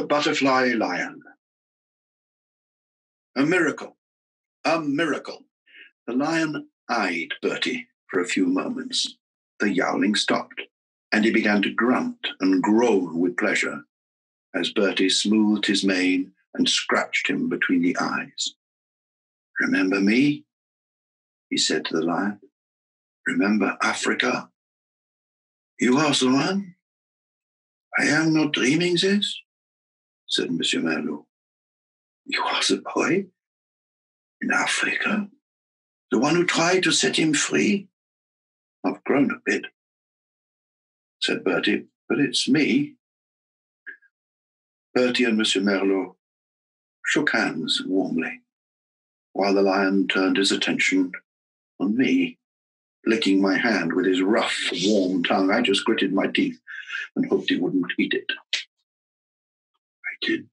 The Butterfly Lion. A miracle. A miracle. The lion eyed Bertie for a few moments. The yowling stopped, and he began to grunt and groan with pleasure as Bertie smoothed his mane and scratched him between the eyes. "Remember me?" he said to the lion. "Remember Africa? You are the one? I am not dreaming this," said Monsieur Merlot. "You are the boy? In Africa? The one who tried to set him free? I've grown a bit," said Bertie, "but it's me." Bertie and Monsieur Merlot shook hands warmly, while the lion turned his attention on me, licking my hand with his rough, warm tongue. I just gritted my teeth and hoped he wouldn't eat it. "I did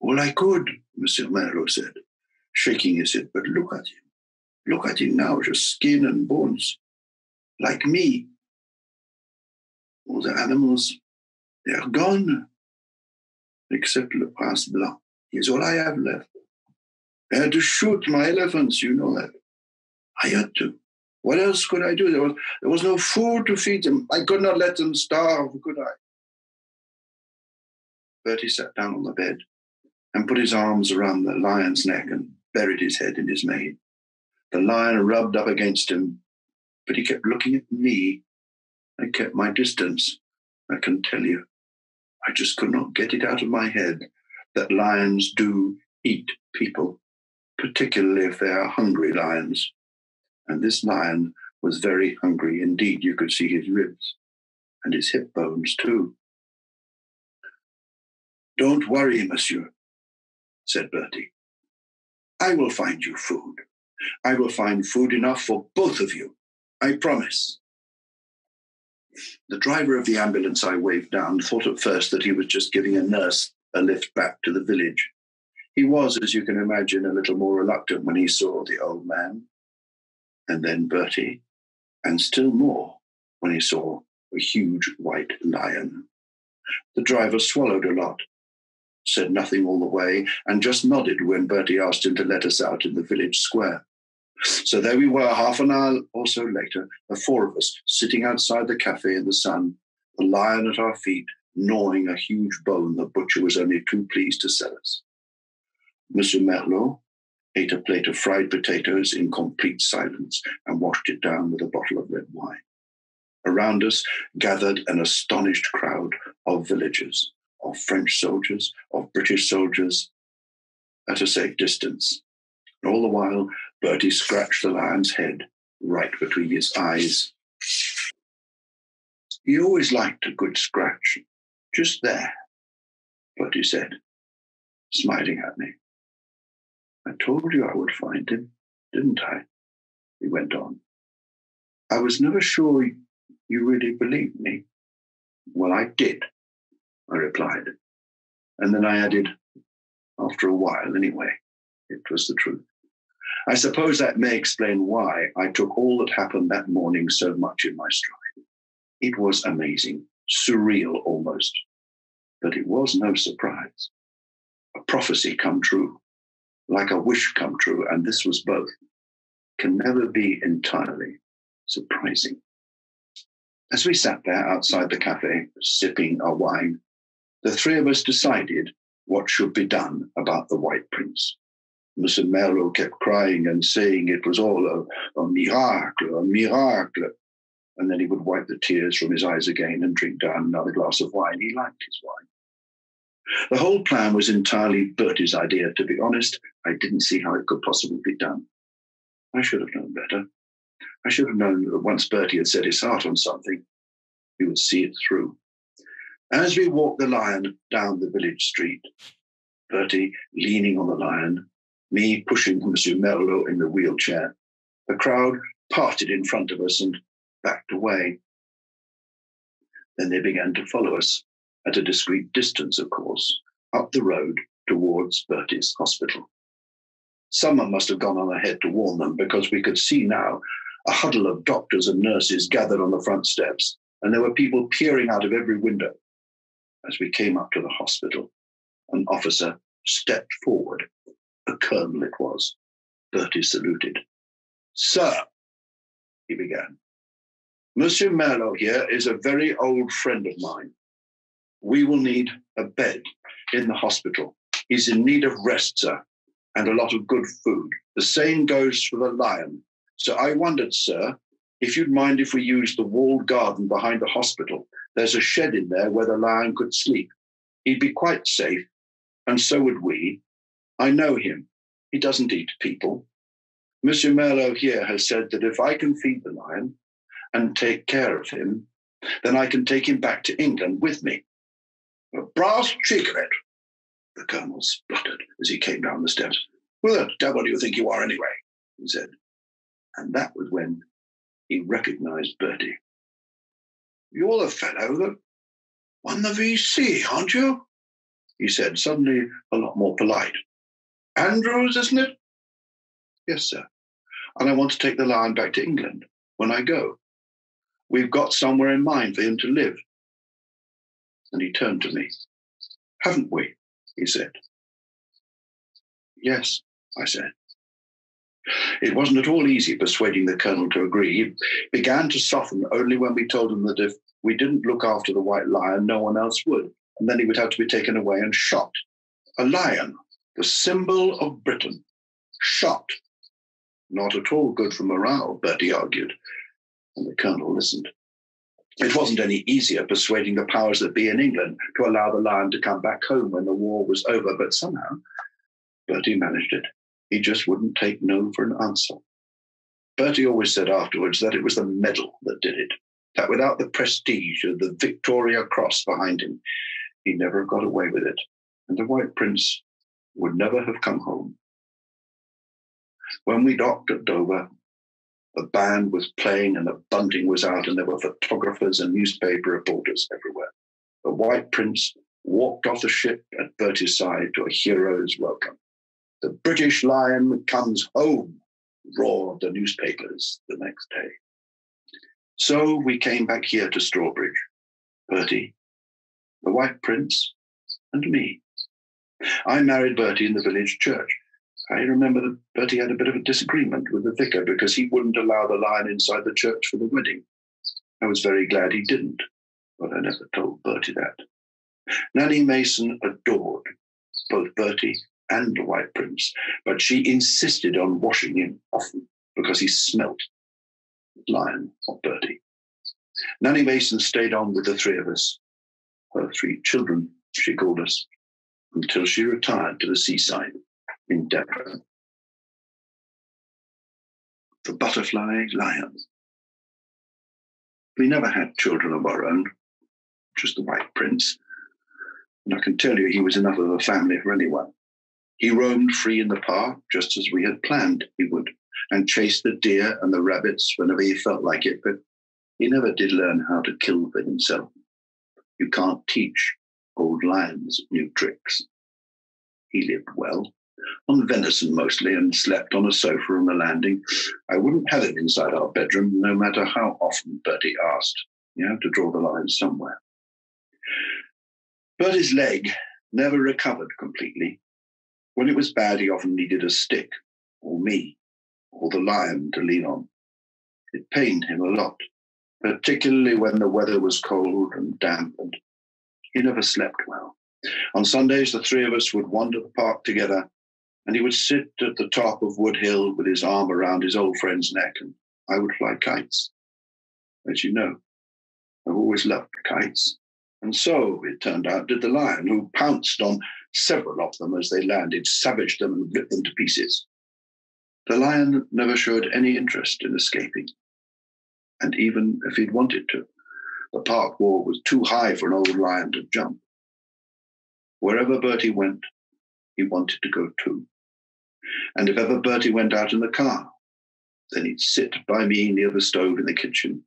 all I could," Monsieur Merlot said, shaking his head, "but look at him. Look at him now, just skin and bones, like me. All the animals, they are gone, except Le Prince Blanc. He is all I have left. I had to shoot my elephants, you know that. I had to. What else could I do? There was no food to feed them. I could not let them starve, could I?" Bertie sat down on the bed and put his arms around the lion's neck and buried his head in his mane. The lion rubbed up against him, but he kept looking at me. I kept my distance, I can tell you. I just could not get it out of my head that lions do eat people, particularly if they are hungry lions. And this lion was very hungry indeed. You could see his ribs and his hip bones too. "Don't worry, monsieur," said Bertie. "I will find you food. I will find food enough for both of you. I promise." The driver of the ambulance I waved down thought at first that he was just giving a nurse a lift back to the village. He was, as you can imagine, a little more reluctant when he saw the old man, and then Bertie, and still more when he saw a huge white lion. The driver swallowed a lot, said nothing all the way, and just nodded when Bertie asked him to let us out in the village square. So there we were, half an hour or so later, the four of us sitting outside the cafe in the sun, the lion at our feet, gnawing a huge bone the butcher was only too pleased to sell us. Monsieur Merlot ate a plate of fried potatoes in complete silence and washed it down with a bottle of red wine. Around us gathered an astonished crowd of villagers, of French soldiers, of British soldiers, at a safe distance. And all the while, Bertie scratched the lion's head right between his eyes. "He always liked a good scratch, just there," Bertie said, smiling at me. "I told you I would find him, didn't I?" he went on. "I was never sure you really believed me." "Well, I did," I replied. And then I added, "after a while, anyway." It was the truth. I suppose that may explain why I took all that happened that morning so much in my stride. It was amazing, surreal almost, but it was no surprise. A prophecy come true, like a wish come true, and this was both. Can never be entirely surprising. As we sat there outside the cafe, sipping our wine, the three of us decided what should be done about the White Prince. Monsieur Merlot kept crying and saying it was all a miracle. And then he would wipe the tears from his eyes again and drink down another glass of wine. He liked his wine. The whole plan was entirely Bertie's idea. To be honest, I didn't see how it could possibly be done. I should have known better. I should have known that once Bertie had set his heart on something, he would see it through. As we walked the lion down the village street, Bertie leaning on the lion, me pushing Monsieur Merlot in the wheelchair, the crowd parted in front of us and backed away. Then they began to follow us, at a discreet distance, of course, up the road towards Bertie's hospital. Someone must have gone on ahead to warn them, because we could see now a huddle of doctors and nurses gathered on the front steps, and there were people peering out of every window as we came up to the hospital. An officer stepped forward. A colonel it was. Bertie saluted. "Sir," he began, "Monsieur Merlot here is a very old friend of mine. We will need a bed in the hospital. He's in need of rest, sir, and a lot of good food. The same goes for the lion. So I wondered, sir, if you'd mind if we used the walled garden behind the hospital. There's a shed in there where the lion could sleep. He'd be quite safe, and so would we. I know him. He doesn't eat people. Monsieur Merlot here has said that if I can feed the lion and take care of him, then I can take him back to England with me." "A brass cheek of it," the colonel spluttered as he came down the steps. "Who the devil do you think you are anyway?" he said. And that was when he recognised Bertie. "You're the fellow that won the VC, aren't you?" he said, suddenly a lot more polite. "Andrews, isn't it?" "Yes, sir. And I want to take the lion back to England when I go. We've got somewhere in mind for him to live." And he turned to me. "Haven't we?" he said. "Yes," I said. It wasn't at all easy persuading the colonel to agree. He began to soften only when we told him that if we didn't look after the white lion, no one else would, and then he would have to be taken away and shot. A lion, the symbol of Britain, shot. Not at all good for morale, Bertie argued, and the colonel listened. It wasn't any easier persuading the powers that be in England to allow the lion to come back home when the war was over, but somehow Bertie managed it. He just wouldn't take no for an answer. Bertie always said afterwards that it was the medal that did it, that without the prestige of the Victoria Cross behind him, he never got away with it, and the White Prince would never have come home. When we docked at Dover, the band was playing and the bunting was out, and there were photographers and newspaper reporters everywhere. The White Prince walked off the ship at Bertie's side to a hero's welcome. "The British lion comes home," roared the newspapers the next day. So we came back here to Strawbridge, Bertie, the White Prince, and me. I married Bertie in the village church. I remember that Bertie had a bit of a disagreement with the vicar because he wouldn't allow the lion inside the church for the wedding. I was very glad he didn't, but I never told Bertie that. Nanny Mason adored both Bertie and the White Prince, but she insisted on washing him often because he smelt lion or Bertie. Nanny Mason stayed on with the three of us, her three children, she called us, until she retired to the seaside in Devon. The Butterfly Lion. We never had children of our own, just the White Prince, and I can tell you he was enough of a family for anyone. He roamed free in the park, just as we had planned he would, and chased the deer and the rabbits whenever he felt like it, but he never did learn how to kill for himself. You can't teach old lions new tricks. He lived well, on venison mostly, and slept on a sofa on the landing. I wouldn't have him inside our bedroom, no matter how often Bertie asked. You have to draw the line somewhere. Bertie's leg never recovered completely. When it was bad, he often needed a stick, or me, or the lion to lean on. It pained him a lot, particularly when the weather was cold and damp, and he never slept well. On Sundays, the three of us would wander the park together, and he would sit at the top of Wood Hill with his arm around his old friend's neck, and I would fly kites. As you know, I've always loved kites, and so, it turned out, did the lion, who pounced on several of them as they landed, savaged them and ripped them to pieces. The lion never showed any interest in escaping, and even if he'd wanted to, the park wall was too high for an old lion to jump. Wherever Bertie went, he wanted to go too. And if ever Bertie went out in the car, then he'd sit by me near the stove in the kitchen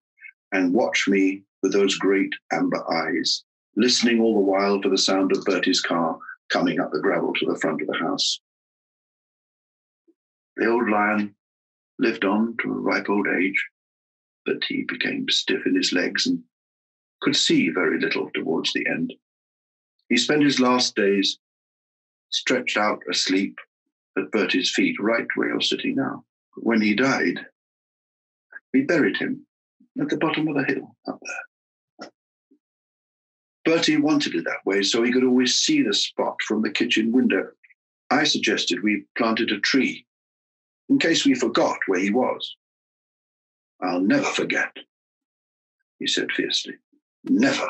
and watch me with those great amber eyes, listening all the while for the sound of Bertie's car coming up the gravel to the front of the house. The old lion lived on to a ripe old age, but he became stiff in his legs and could see very little towards the end. He spent his last days stretched out asleep at Bertie's feet, right where you're sitting now. But when he died, we buried him at the bottom of a hill up there. Bertie wanted it that way, so he could always see the spot from the kitchen window. I suggested we planted a tree in case we forgot where he was. I'll never forget, he said fiercely. Never.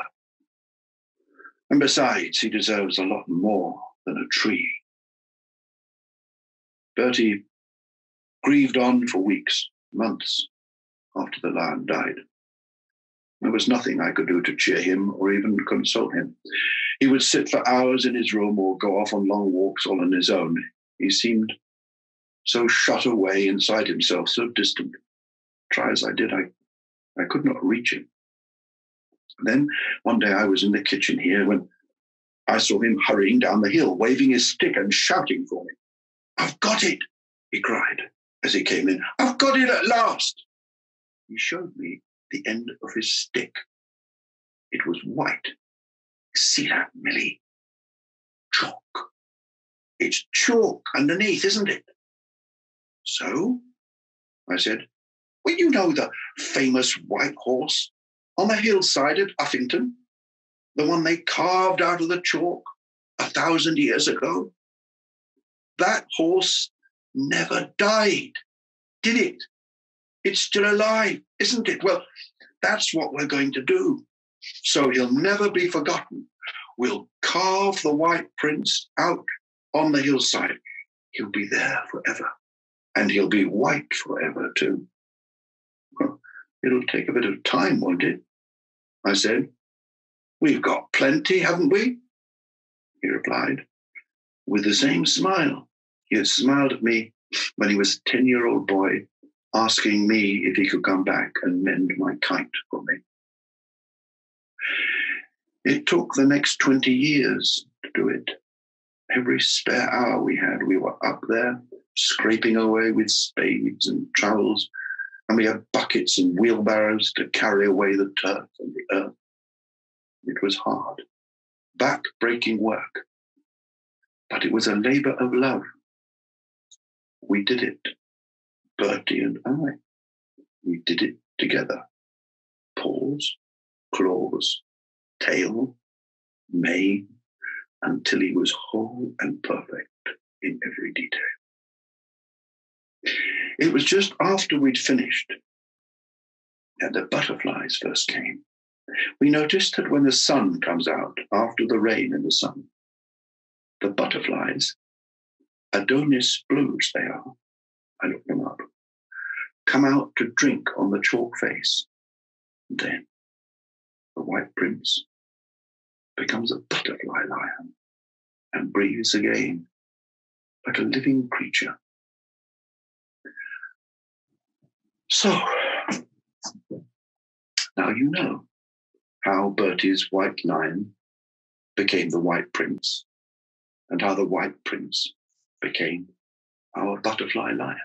And besides, he deserves a lot more than a tree. Bertie grieved on for weeks, months after the lion died. There was nothing I could do to cheer him or even console him. He would sit for hours in his room or go off on long walks all on his own. He seemed so shut away inside himself, so distant. Try as I did, I could not reach him. Then one day I was in the kitchen here when I saw him hurrying down the hill, waving his stick and shouting for me. I've got it, he cried as he came in. I've got it at last. He showed me the end of his stick. It was white. See that, Millie? Chalk. It's chalk underneath, isn't it? So, I said, well, you know the famous white horse on the hillside at Uffington, the one they carved out of the chalk 1,000 years ago. That horse never died, did it? It's still alive, isn't it? Well, that's what we're going to do. So he'll never be forgotten. We'll carve the White Prince out on the hillside. He'll be there forever. And he'll be white forever, too. Well, it'll take a bit of time, won't it? I said. We've got plenty, haven't we? He replied, with the same smile. He had smiled at me when he was a 10-year-old boy, asking me if he could come back and mend my kite for me. It took the next 20 years to do it. Every spare hour we had, we were up there, scraping away with spades and trowels, and we had buckets and wheelbarrows to carry away the turf and the earth. It was hard, back-breaking work, but it was a labour of love. We did it, Bertie and I. We did it together. Paws, claws, tail, mane, until he was whole and perfect in every detail. It was just after we'd finished that the butterflies first came. We noticed that when the sun comes out after the rain in the sun, the butterflies, Adonis blues they are, I looked them up, come out to drink on the chalk face. Then the White Prince becomes a butterfly lion and breathes again like a living creature. So, now you know how Bertie's white lion became the White Prince and how the White Prince became our butterfly lion.